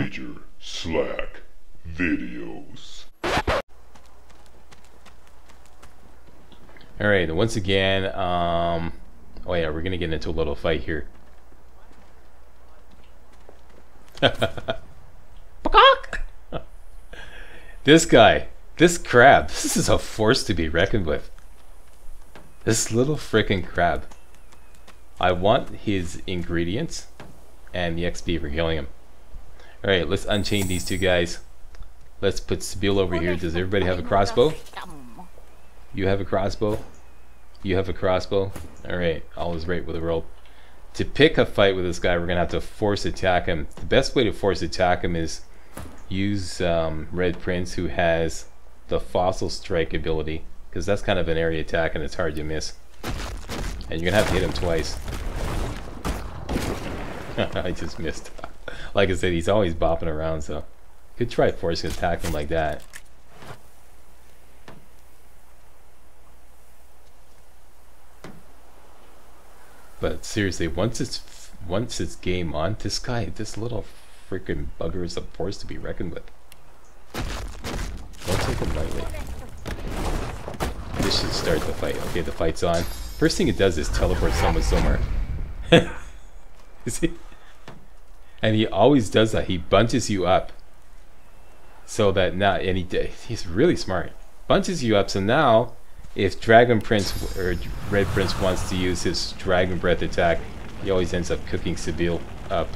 Major Slack videos. Alright, once again, oh yeah, we're gonna get into a little fight here. This guy, this crab, this is a force to be reckoned with. This little frickin' crab. I want his ingredients and the XP for healing him. Alright, let's unchain these two guys. Let's put Sebille over here. Does everybody have a crossbow? You have a crossbow? You have a crossbow? Alright, all is right with the world. To pick a fight with this guy, we're gonna have to force attack him. The best way to force attack him is use Red Prince, who has the Fossil Strike ability, because that's kind of an area attack and it's hard to miss. And you're gonna have to hit him twice. I just missed. Like I said, he's always bopping around, so could try forcing attack him like that. But seriously, once it's game on, this guy, this little freaking bugger is a force to be reckoned with. Don't take him lightly. This should start the fight. Okay, the fight's on. First thing it does is teleport someone somewhere. See? And he always does that. He bunches you up so that now any day he's really smart. Bunches you up so now if Dragon Prince or Red Prince wants to use his Dragon Breath attack, he always ends up cooking Sebille up.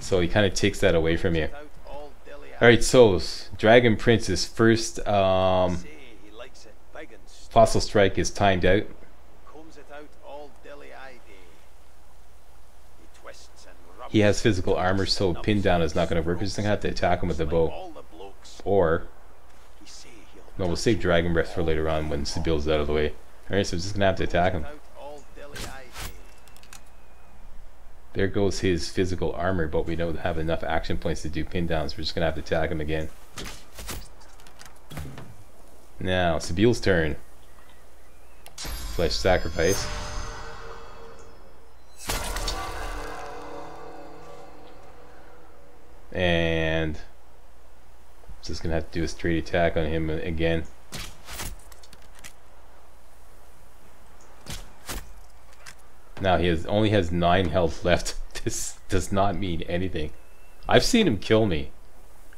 So he kind of takes that away from you. Alright, so Dragon Prince's first Fossil Strike is timed out. He has physical armor, so pin down is not going to work. We're just going to have to attack him with the bow. Or, no, we'll save Dragon Breath for later on when Sebille's out of the way. Alright, so we're just going to have to attack him. There goes his physical armor, but we don't have enough action points to do pin downs. We're just going to have to attack him again. Now, Sebille's turn. Flesh sacrifice. And just gonna have to do a straight attack on him again. Now he has only has 9 health left. This does not mean anything. I've seen him kill me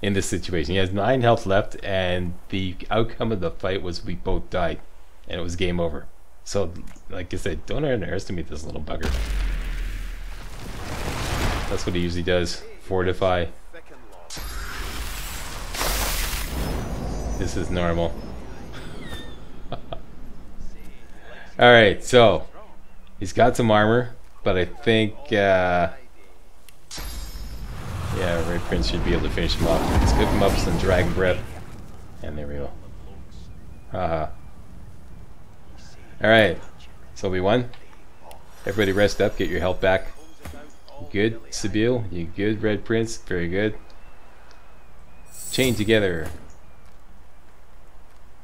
in this situation. He has 9 health left, and the outcome of the fight was we both died, and it was game over. So, like I said, don't underestimate this little bugger. That's what he usually does. Fortify. This is normal. Alright, so he's got some armor, but I think yeah, Red Prince should be able to finish him off. Let's give him up some Dragon Breath. And there we go. Haha. Alright, so we won. Everybody rest up, get your health back. Good, Sebille. You good, Red Prince? Very good. Chain together.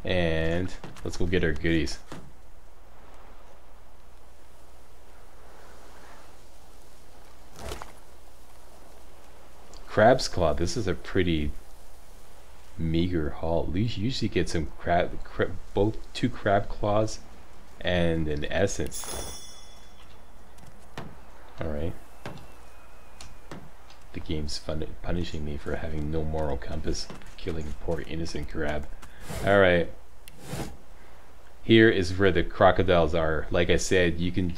And let's go get our goodies. Crab's Claw. This is a pretty meager haul. We usually get some both 2 crab claws and an essence. Alright. The game's punishing me for having no moral compass, for killing poor innocent crab. Alright, here is where the crocodiles are. Like I said, you can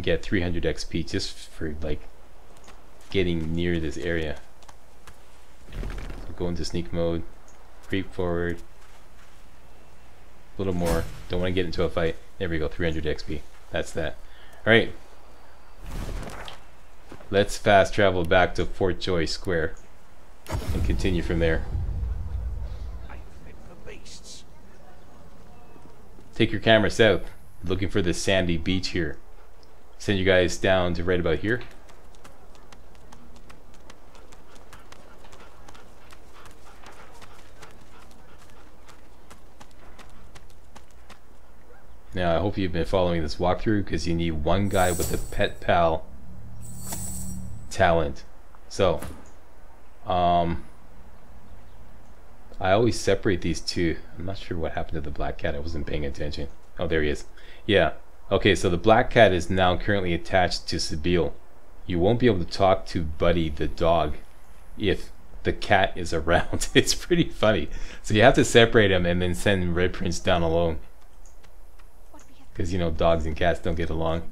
get 300 XP just for like getting near this area. So go into sneak mode, creep forward a little more. Don't want to get into a fight. There we go, 300 XP. That's that. Alright, let's fast travel back to Fort Joy Square and continue from there. Take your camera south, looking for the sandy beach here. Send you guys down to right about here. Now I hope you've been following this walkthrough, because you need one guy with a pet pal talent. So I always separate these two. I'm not sure what happened to the black cat. I wasn't paying attention. Oh, there he is. Yeah. Okay, so the black cat is now currently attached to Sebille. You won't be able to talk to Buddy the dog if the cat is around. It's pretty funny. So you have to separate them and then send Red Prince down alone. Because, you know, dogs and cats don't get along.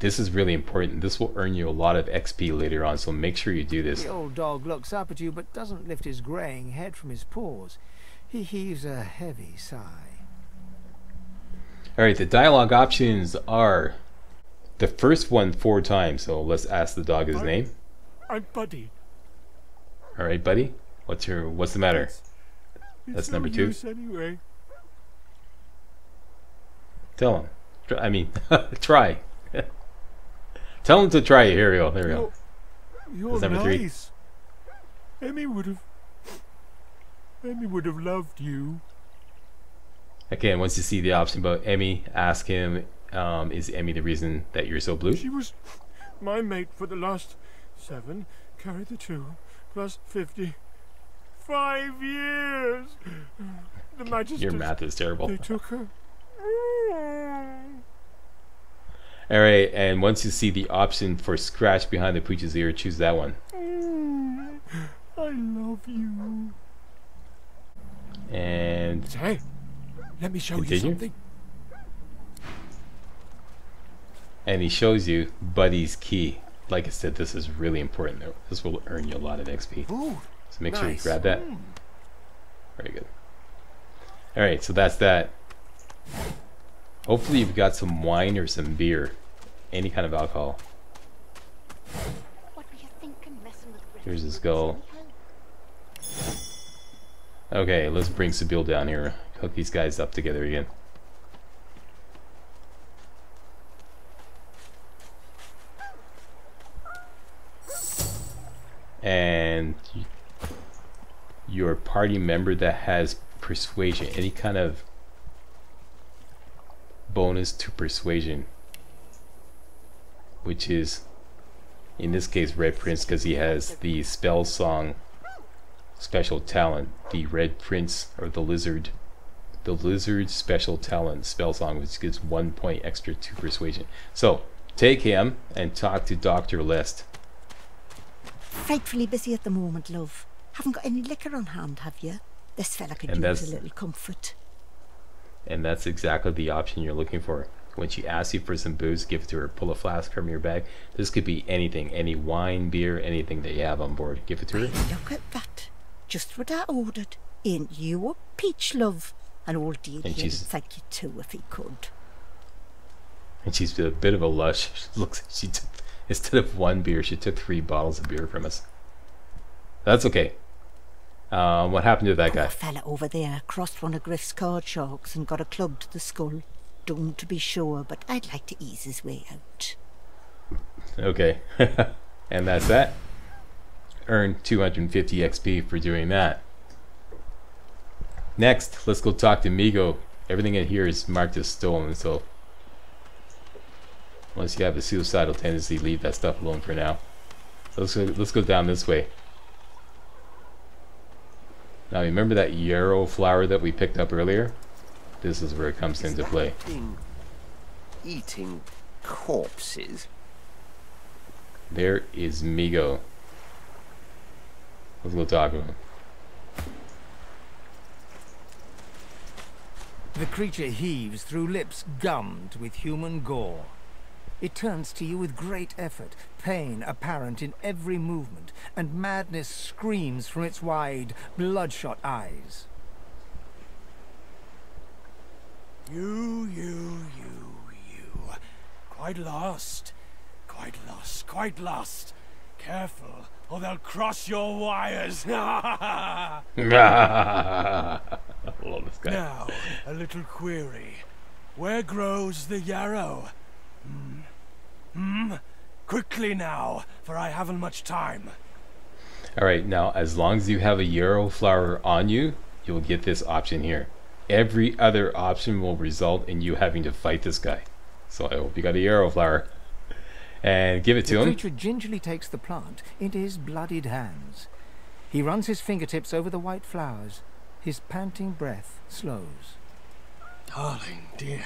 This is really important. This will earn you a lot of XP later on, so make sure you do this. The old dog looks up at you but doesn't lift his graying head from his paws. He heaves a heavy sigh. Alright, the dialogue options are the first one 4 times, so let's ask the dog his name. I'm Buddy. Alright, Buddy. What's the matter? That's number 2. Anyway. Tell him. Try. Tell him to try it. Here we go. That's number 3. Emmy would have loved you. Again, once you see the option about Emmy, ask him, is Emmy the reason that you're so blue? She was my mate for the last 7, carry the 2, plus 55 years. The Magisters, your math is terrible. They took her. Alright, and once you see the option for scratch behind the pooch's ear, choose that one. I love you. And hey, let me show you something. And he shows you Buddy's key. Like I said, this is really important. This will earn you a lot of XP. Ooh, so make sure you grab that. Very good. Alright, so that's that. Hopefully you've got some wine or some beer. Any kind of alcohol. Here's his goal. Okay, let's bring Sebille down here. Hook these guys up together again. And your party member that has persuasion, any kind of bonus to persuasion, which is in this case Red Prince, because he has the spell song special talent, the Red Prince, or the lizard special talent spell song, which gives 1 point extra to persuasion. So take him and talk to Dr. Lest. Frightfully busy at the moment, love. Haven't got any liquor on hand, have you? This fella could use a little comfort. And that's exactly the option you're looking for. When she asks you for some booze, give it to her. Pull a flask from your bag. This could be anything, any wine, beer, anything that you have on board. Give it to her. Look at that. Just what I ordered. Ain't you a peach, love? And old dear, thank you too if he could. And she's a bit of a lush. She looks, instead of 1 beer, she took 3 bottles of beer from us. That's okay. What happened to that guy? A fella over there crossed one of Griff's card sharks and got a club to the skull. Doomed to be sure, but I'd like to ease his way out. Okay. And that's that. Earned 250 XP for doing that. Next, let's go talk to Migo. Everything in here is marked as stolen, so unless you have a suicidal tendency, leave that stuff alone for now. Let's go down this way. Now remember that yarrow flower that we picked up earlier? This is where it comes into play. Eating corpses. There is Migo. Let's go talk to him. The creature heaves through lips gummed with human gore. It turns to you with great effort, pain apparent in every movement, and madness screams from its wide, bloodshot eyes. You. Quite lost. Careful, or they'll cross your wires. I love this guy. Now, a little query. Where grows the yarrow? Quickly now, for I haven't much time. Alright, now as long as you have a yarrow flower on you, you'll get this option here. Every other option will result in you having to fight this guy. So I hope you got a yarrow flower. and give it to him. The creature gingerly takes the plant into his bloodied hands. He runs his fingertips over the white flowers. His panting breath slows. Darling, dear.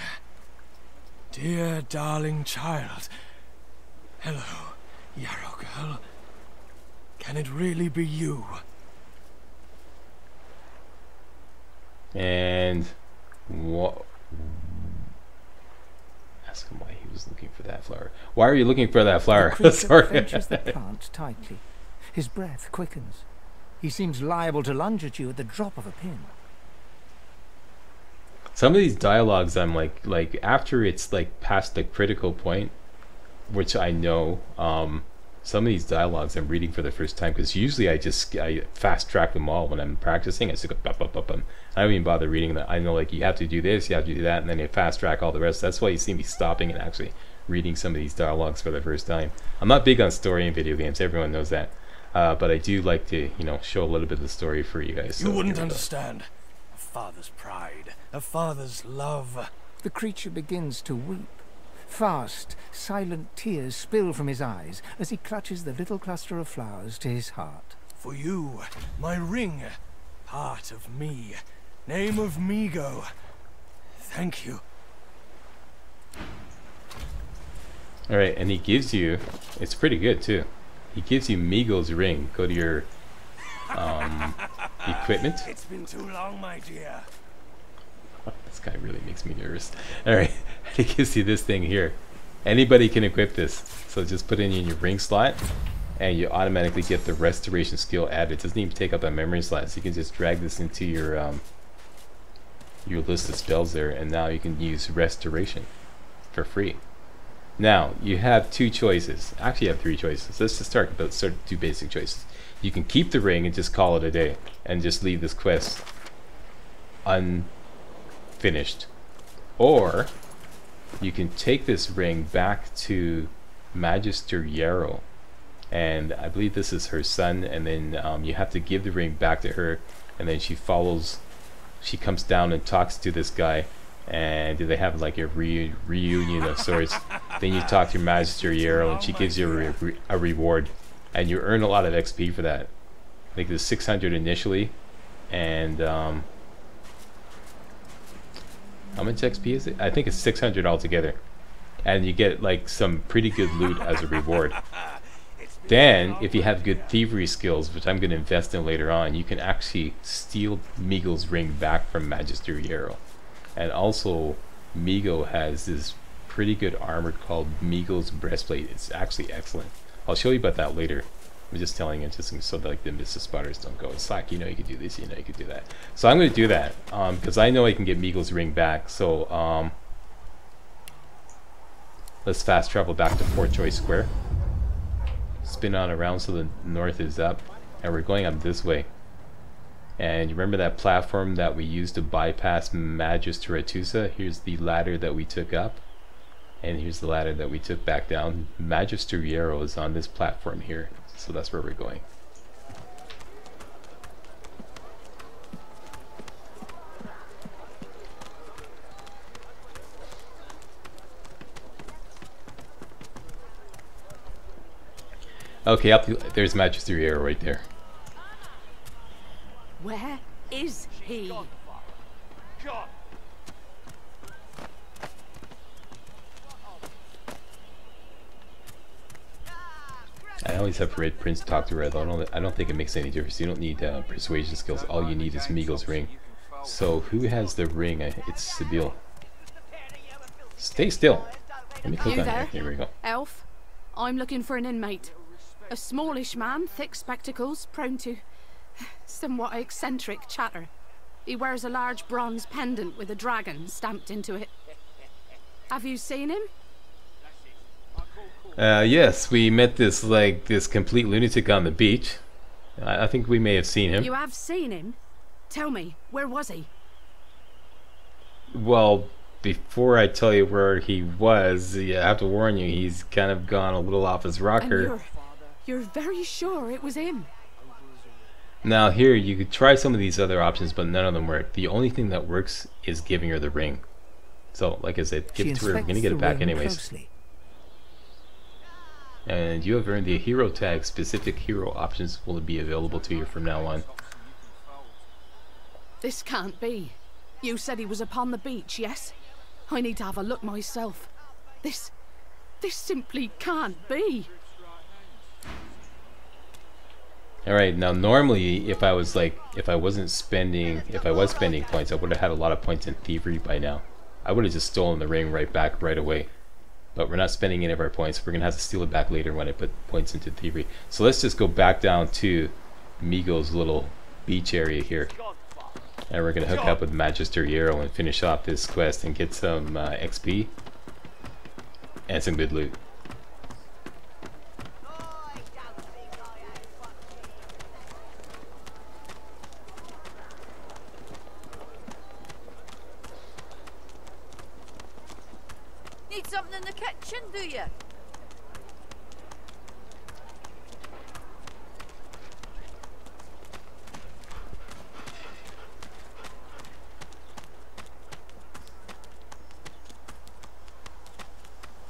Dear, darling child. Hello, Yarrow girl. Can it really be you? And what? Ask him why he was looking for that flower. Why are you looking for that flower? The creature clenches the plant tightly. His breath quickens. He seems liable to lunge at you at the drop of a pin. Some of these dialogues, I'm like after it's like past the critical point, which I know. Some of these dialogues I'm reading for the first time, because usually I fast track them all when I'm practicing. I just go bop, bop, bop, bop. I don't even bother reading them. I know, like, you have to do this, you have to do that, and then you fast track all the rest. That's why you see me stopping and actually reading some of these dialogues for the first time. I'm not big on story in video games. Everyone knows that. But I do like to, you know, show a little bit of the story for you guys. You wouldn't understand. A father's pride, a father's love. The creature begins to weep. Fast, silent tears spill from his eyes as he clutches the little cluster of flowers to his heart. For you, my ring, part of me, name of Migo. Thank you. All right, and he gives you, it's pretty good too. He gives you Migo's ring. Go to your equipment. It's been too long, my dear. This guy really makes me nervous. Alright, he gives you this thing here. Anybody can equip this. So just put it in your ring slot, and you automatically get the restoration skill added. It doesn't even take up a memory slot, so you can just drag this into your list of spells there, and now you can use restoration for free. Now, you have two choices. Actually, you have three choices. Let's just start with two basic choices. You can keep the ring and just call it a day, and just leave this quest unfinished, or you can take this ring back to Magister Yarrow, and I believe this is her son, and then you have to give the ring back to her, and then she comes down and talks to this guy, and they have like a reunion of sorts. Then you talk to Magister Yarrow and she gives you a reward, and you earn a lot of XP for that. I think there's 600 initially, and how much XP is it? I think it's 600 altogether, and you get like some pretty good loot as a reward. Then, if you have good thievery skills, which I'm going to invest in later on, you can actually steal Meagle's ring back from Magister Yarrow. And also, Meagle has this pretty good armor called Meagle's Breastplate. It's actually excellent. I'll show you about that later. I'm just telling interesting so that like the missus spotters don't go, it's like, you know, you could do this, you know, you could do that. So I'm going to do that because I know I can get Meagle's ring back. So let's fast travel back to Fort Joy Square. Spin on around so the north is up, and we're going up this way. And you remember that platform that we used to bypass Magister Atusa? Here's the ladder that we took up, and here's the ladder that we took back down. Magister Yarrow is on this platform here. So that's where we're going. Okay, up there's Magister Yarrow right there. Where is he? God. I always have Red Prince talk to her. I don't think it makes any difference. You don't need persuasion skills. All you need is Meagle's ring. So who has the ring? It's Sebille. Stay still. Let me click on it. Here we go. Elf, I'm looking for an inmate. A smallish man, thick spectacles, prone to somewhat eccentric chatter. He wears a large bronze pendant with a dragon stamped into it. Have you seen him? Yes, we met this complete lunatic on the beach. I think we may have seen him. You have seen him? Tell me, where was he? Well, before I tell you where he was, I have to warn you, he's kind of gone a little off his rocker. You're very sure it was him? Now here, you could try some of these other options, but none of them work. The only thing that works is giving her the ring. So, like I said, give it to her. I'm going to get it back anyways. Closely. and you have earned the hero tag. Specific hero options will be available to you from now on. This can't be. You said he was upon the beach, yes? I need to have a look myself. This simply can't be. Alright, now normally if I was like, if I was spending points, I would have had a lot of points in thievery by now. I would have just stolen the ring right away. But we're not spending any of our points. We're going to have to steal it back later when I put points into thievery. So let's just go back down to Migo's little beach area here. And we're going to hook up with Magister Yarrow and finish off this quest and get some XP and some good loot. Need something in the kitchen, do you?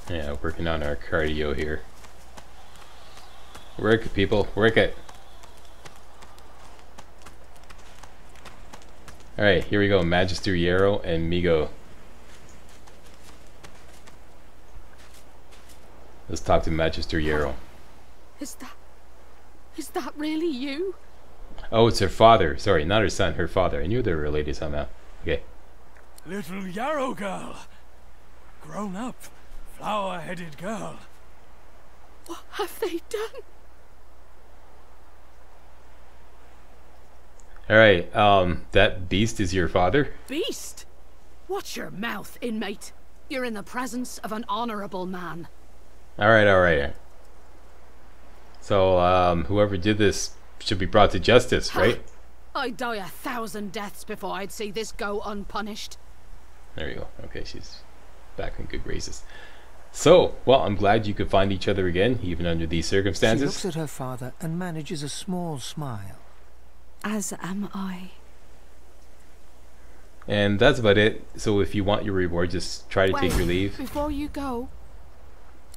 Yeah, working on our cardio here. Work it, people, work it. Alright, here we go, Magister Yarrow and Migo. Let's talk to Magister Yarrow. Is that really you? Oh, it's her father. Sorry, not her son, her father. I knew they were related somehow. Okay. Little Yarrow girl. Grown up. Flower-headed girl. What have they done? Alright, that beast is your father? Beast? Watch your mouth, inmate. You're in the presence of an honorable man. Alright, alright. So, whoever did this should be brought to justice, right? I'd die 1,000 deaths before I'd see this go unpunished. There you go. Okay, she's back in good graces. So, well, I'm glad you could find each other again, even under these circumstances. She looks at her father and manages a small smile. As am I. And that's about it. So if you want your reward, just try to take your leave. Before you go...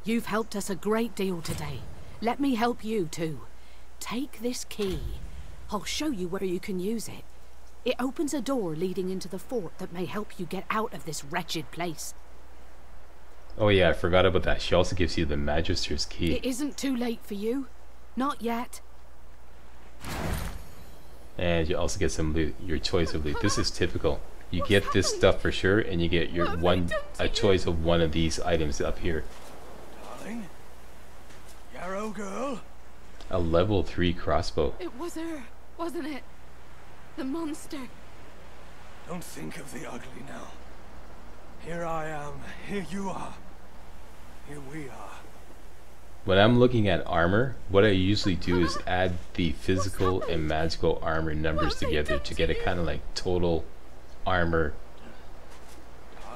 You've helped us a great deal today. Let me help you too. Take this key. I'll show you where you can use it. It opens a door leading into the fort that may help you get out of this wretched place. Oh yeah, I forgot about that. She also gives you the Magister's key. It isn't too late for you. Not yet. And you also get some loot, your choice of loot. This is typical. You get this stuff for sure, and you get your choice of one of these items up here. Yarrow girl, a level 3 crossbow. It was her, wasn't it? The monster. Don't think of the ugly now. Here I am, here you are, here we are. When I'm looking at armor, what I usually do is add the physical and magical armor numbers together to get a kind of like total armor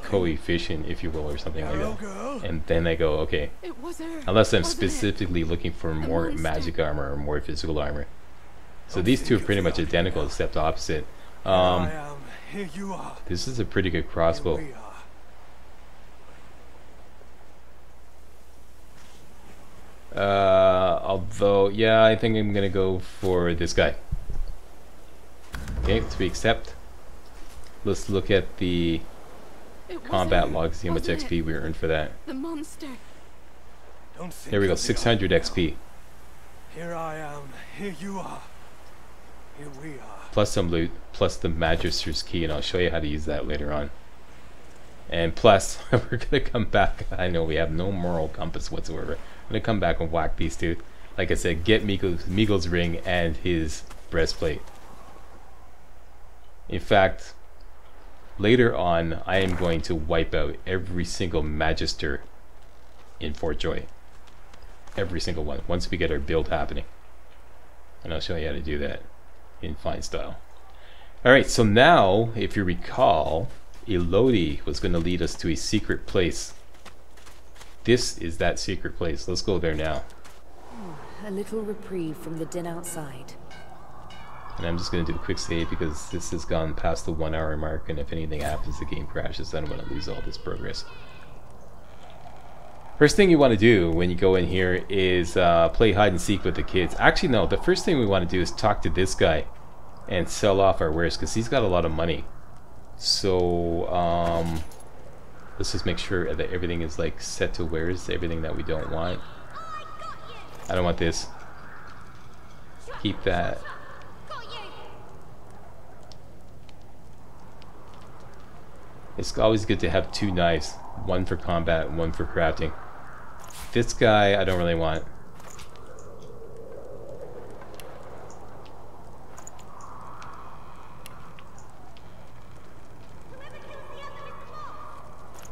coefficient, if you will, or something like that. And then I go, okay, unless I'm specifically looking for more magic armor or more physical armor. So these two are pretty much identical except opposite. This is a pretty good crossbow. Although, yeah, I think I'm gonna go for this guy. Okay, so we accept. Let's look at the combat log, see how much XP we earned for that. The monster. There we go, 600 XP. Here I am, here you are, here we are. Plus some loot, plus the Magister's key, and I'll show you how to use that later on. And plus, we're gonna come back. I know we have no moral compass whatsoever. I'm gonna come back and whack these two. Like I said, get Meagle's ring and his breastplate. In fact, later on, I am going to wipe out every single Magister in Fort Joy. Every single one, once we get our build happening. And I'll show you how to do that in fine style. Alright, so now, if you recall, Elodie was going to lead us to a secret place. This is that secret place. Let's go there now. A little reprieve from the din outside. And I'm just going to do a quick save because this has gone past the 1 hour mark, and if anything happens the game crashes, I don't want to lose all this progress. First thing you want to do when you go in here is play hide and seek with the kids. Actually, no, the first thing we want to do is talk to this guy and sell off our wares, because he's got a lot of money. So let's just make sure that everything is like set to wares, everything that we don't want. I don't want this. Keep that. It's always good to have two knives, one for combat and one for crafting. This guy I don't really want.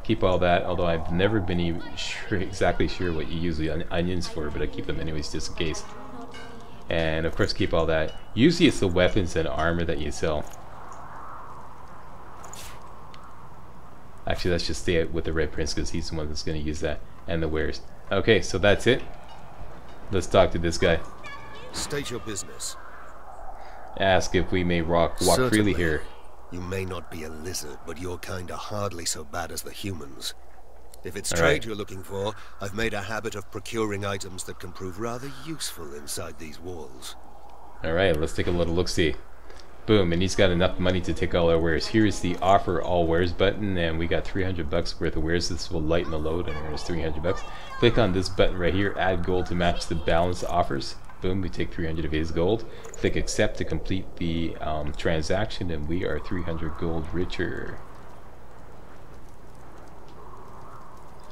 Keep all that, although I've never been even sure, exactly sure what you use the onions for, but I keep them anyways just in case. And of course keep all that. Usually it's the weapons and armor that you sell. Actually, let's just stay with the Red Prince because he's the one that's going to use that, and the wares. Okay, so that's it. Let's talk to this guy. State your business. Ask if we may walk freely here. You may not be a lizard, but your kind are hardly so bad as the humans. If it's trade you're looking for, I've made a habit of procuring items that can prove rather useful inside these walls. Alright, let's take a little look-see. Boom, and he's got enough money to take all our wares. Here is the offer all wares button, and we got 300 bucks worth of wares. This will lighten the load, and there's 300 bucks. Click on this button right here, add gold to match the balance offers. Boom, we take 300 of his gold. Click accept to complete the transaction, and we are 300 gold richer.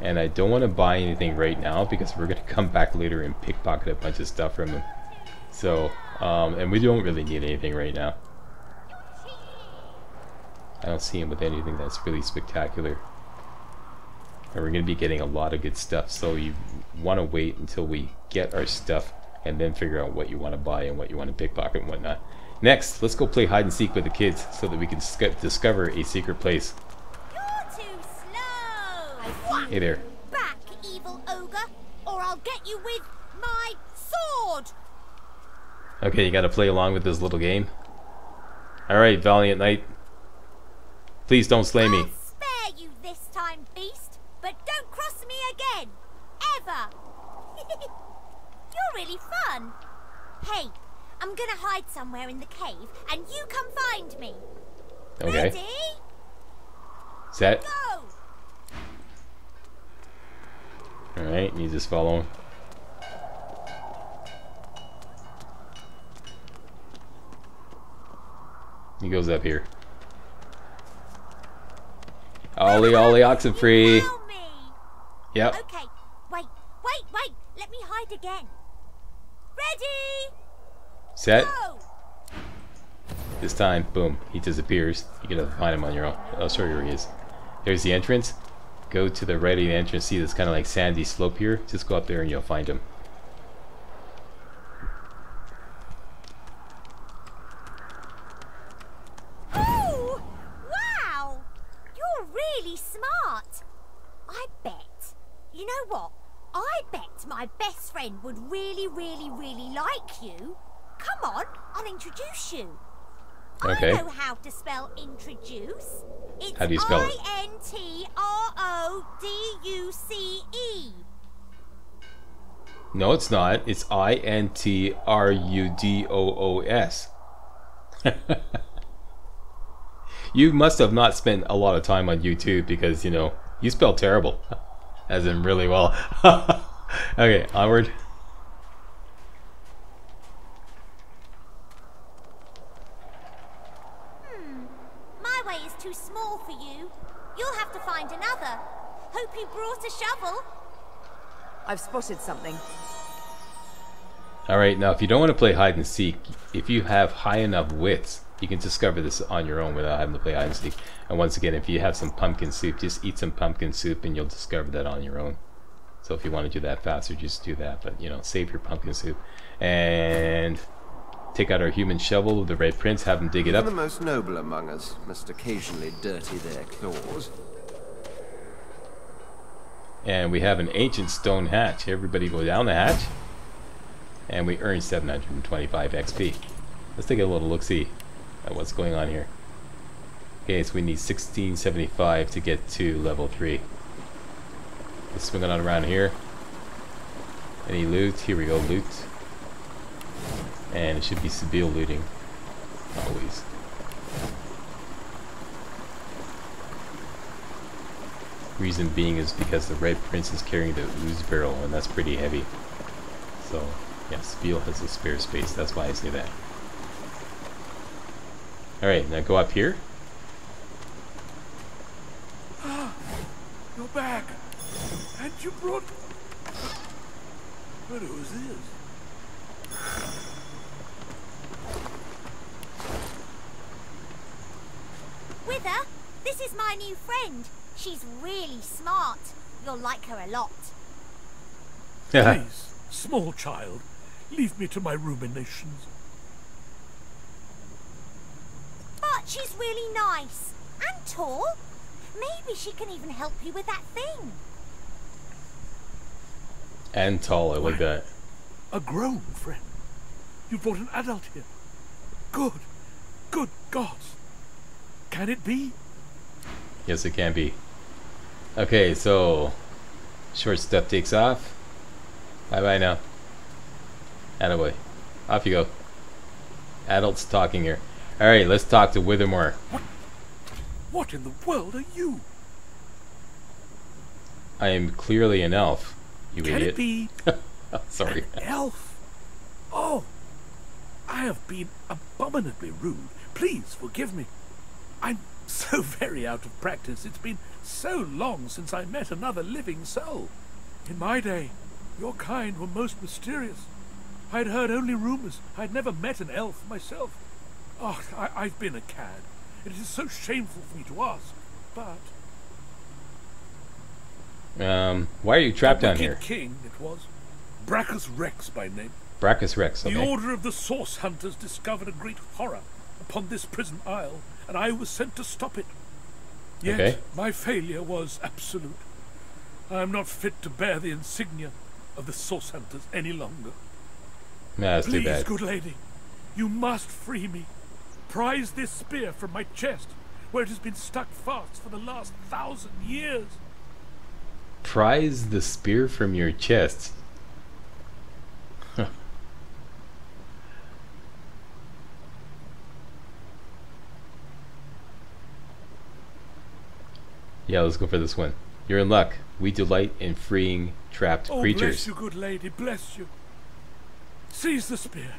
And I don't want to buy anything right now because we're going to come back later and pickpocket a bunch of stuff from him. So, and we don't really need anything right now. I don't see him with anything that's really spectacular. And we're going to be getting a lot of good stuff, so you want to wait until we get our stuff and then figure out what you want to buy and what you want to pickpocket and whatnot. Next, let's go play hide and seek with the kids so that we can discover a secret place. You're too slow. Hey there. Back, evil ogre, or I'll get you with my sword. Okay, you got to play along with this little game. All right, Valiant Knight. Please don't slay me. I'll spare you this time, beast, but don't cross me again, ever. You're really fun. Hey, I'm gonna hide somewhere in the cave, and you come find me. Okay. Ready? Set. Go. All right, you just follow him. He goes up here. Ollie, ollie, Oxenfree. Yep. Okay. Wait. Let me hide again. Ready? Set. Go. This time, boom, he disappears. You gotta find him on your own. Oh, sorry, here he is. There's the entrance. Go to the right of the entrance. See, this kind of like sandy slope here. Just go up there and you'll find him. My best friend would really like you. Come on, I'll introduce you. Okay. I know how to spell introduce. It's how do you spell it? I-N-T-R-O-D-U-C-E. No, it's not. It's I-N-T-R-U-D-O-O-S. You must have not spent a lot of time on YouTube because, you know, you spell terrible. As in really well. Okay, onward. My way is too small for you. You'll have to find another. Hope you brought a shovel. I've spotted something. Alright, now if you don't want to play hide and seek, if you have high enough widths, you can discover this on your own without having to play hide and seek. And once again, if you have some pumpkin soup, just eat some pumpkin soup and you'll discover that on your own. So if you want to do that faster, just do that, but you know, save your pumpkin soup. And take out our human shovel with the Red Prince, have him dig it up. Even the most noble among us must occasionally dirty their claws. And we have an ancient stone hatch. Everybody go down the hatch. And we earn 725 XP. Let's take a little look-see at what's going on here. Okay, so we need 1675 to get to level 3. Let's swing it on around here. Any loot? Here we go, loot. And it should be Sebille looting. Always. Reason being is because the Red Prince is carrying the ooze barrel, and that's pretty heavy. So, yeah, Sebille has a spare space, that's why I say that. Alright, now go up here. You're back! And you brought... But who's this? Wither, this is my new friend. She's really smart. You'll like her a lot. Please, small child, leave me to my ruminations. But she's really nice and tall. Maybe she can even help you with that thing. And tall, I like that. A grown friend. You brought an adult here. Good. Good gosh. Can it be? Yes, it can be. Okay, so... Short stuff takes off. Bye-bye now. Attaboy. Off you go. Adults talking here. Alright, let's talk to Withermoore. What in the world are you? I am clearly an elf. You Can idiot. It be Sorry. An elf? Oh, I have been abominably rude. Please forgive me. I'm so very out of practice. It's been so long since I met another living soul. In my day, your kind were most mysterious. I'd heard only rumors. I'd never met an elf myself. Oh, I've been a cad. It is so shameful for me to ask, but... why are you trapped down here? King, it was. Braccus Rex by name. Braccus Rex, okay. The Order of the Source Hunters discovered a great horror upon this prison isle, and I was sent to stop it. Yet, my failure was absolute. I am not fit to bear the insignia of the Source Hunters any longer. Nah, that's too bad. Please, good lady, you must free me. Prise this spear from my chest, where it has been stuck fast for the last 1,000 years. Prise the spear from your chest. Huh. Yeah, let's go for this one. You're in luck. We delight in freeing trapped creatures. Oh, bless you, good lady, bless you. Seize the spear.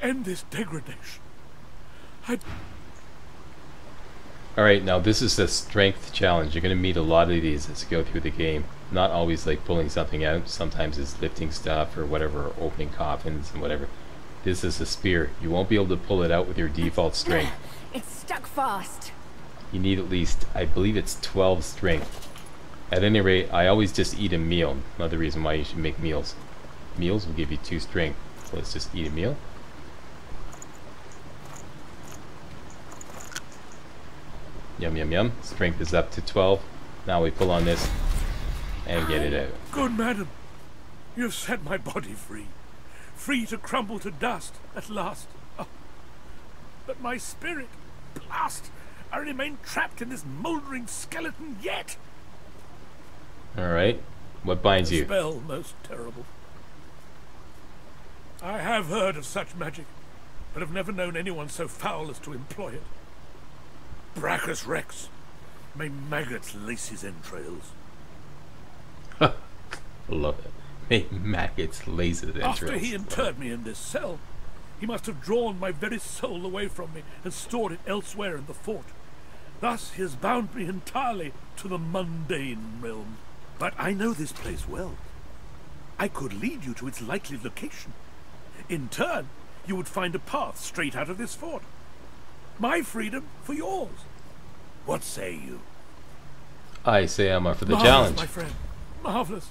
End this degradation. Alright, now this is a strength challenge. You're going to meet a lot of these as you go through the game. Not always like pulling something out. Sometimes it's lifting stuff or whatever, or opening coffins and whatever. This is a spear. You won't be able to pull it out with your default strength. It's stuck fast. You need at least, I believe it's 12 strength. At any rate, I always just eat a meal. Another reason why you should make meals. Meals will give you 2 strength. So let's just eat a meal. Yum, yum, yum. Strength is up to 12. Now we pull on this and get it out. Good madam, you have set my body free. Free to crumble to dust at last. Oh. But my spirit, blast! I remain trapped in this mouldering skeleton yet! Alright, what binds you? A spell most terrible. I have heard of such magic, but have never known anyone so foul as to employ it. Braccus Rex, may maggots lace his entrails. Love it. May maggots lace his entrails. After he interred me in this cell, he must have drawn my very soul away from me and stored it elsewhere in the fort. Thus he has bound me entirely to the mundane realm. But I know this place well. I could lead you to its likely location. In turn, you would find a path straight out of this fort. My freedom for yours. What say you? I say I'm up for the challenge. My friend. Marvelous.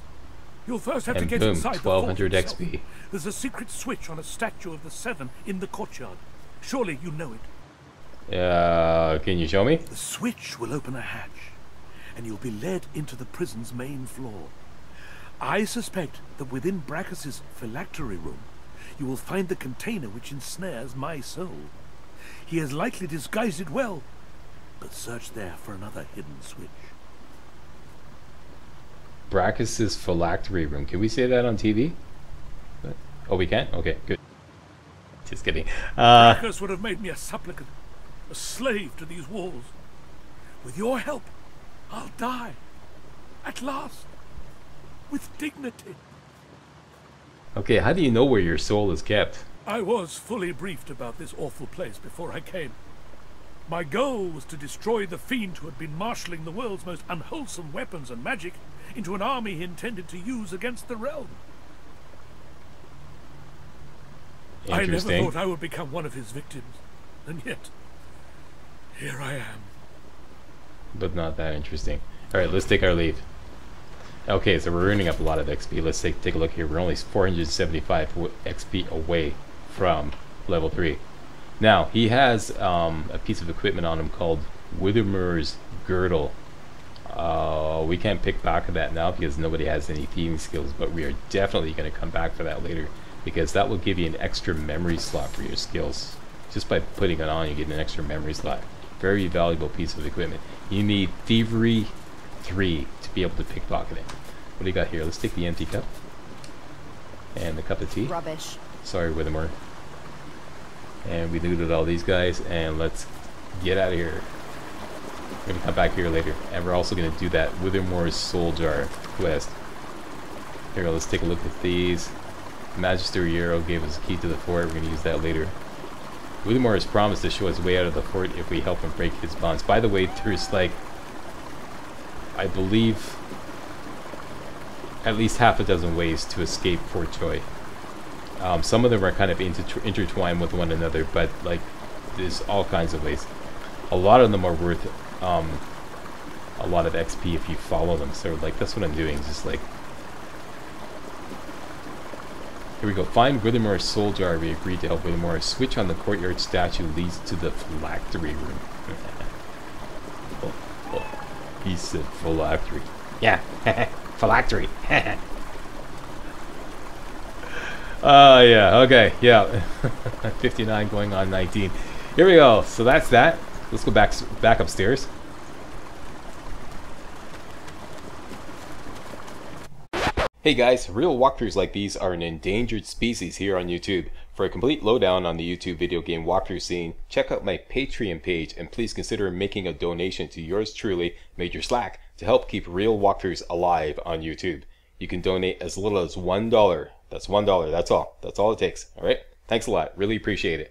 You'll first have to get boom, inside 1200 the fort XP. Itself. There's a secret switch on a statue of the 7 in the courtyard. Surely you know it. Can you show me? The switch will open a hatch, and you'll be led into the prison's main floor. I suspect that within Braccus's phylactery room, you will find the container which ensnares my soul. He has likely disguised it well, but search there for another hidden switch. Braccus's phylactery room. Can we say that on TV? Oh, we can? Okay, good. Just kidding. Braccus would have made me a supplicant, a slave to these walls. With your help, I'll die. At last. With dignity. Okay, how do you know where your soul is kept? I was fully briefed about this awful place before I came. My goal was to destroy the fiend who had been marshalling the world's most unwholesome weapons and magic into an army he intended to use against the realm. I never thought I would become one of his victims, and yet, here I am. But not that interesting. Alright, let's take our leave. Okay, so we're running up a lot of XP. Let's take a look here. We're only 475 XP away from level 3. Now, he has a piece of equipment on him called Withermoore's Girdle. We can't pick back of that now because nobody has any thieving skills, but we are definitely going to come back for that later, because that will give you an extra memory slot for your skills. Just by putting it on, you get an extra memory slot. Very valuable piece of equipment. You need Thievery 3 to be able to pickpocket it. What do you got here? Let's take the empty cup. And the cup of tea. Rubbish. Sorry, Withermoore. And we looted all these guys, and let's get out of here. We're going to come back here later. And we're also going to do that Withermoore's Soul Jar quest. Here, let's take a look at these. Magister Yarrow gave us a key to the fort. We're going to use that later. Withermoore has promised to show us way out of the fort if we help him break his bonds. By the way, there's like, I believe, at least half a dozen ways to escape Fort Joy. Some of them are kind of intertwined with one another, but like, there's all kinds of ways. A lot of them are worth a lot of XP if you follow them. So like, that's what I'm doing. Just like, here we go. Find Withermoore's Soul Jar. We agreed to help Withermoore. Switch on the courtyard statue leads to the phylactery room. Oh, oh. He said phylactery. Yeah, phylactery. Yeah, okay, yeah. 59 going on 19. Here we go. So that's that. Let's go back upstairs. Hey guys, real walkthroughs like these are an endangered species here on YouTube. For a complete lowdown on the YouTube video game walkthrough scene, check out my Patreon page and please consider making a donation to yours truly, Major Slack, to help keep real walkthroughs alive on YouTube. You can donate as little as $1. That's $1, that's all it takes, alright? Thanks a lot, really appreciate it.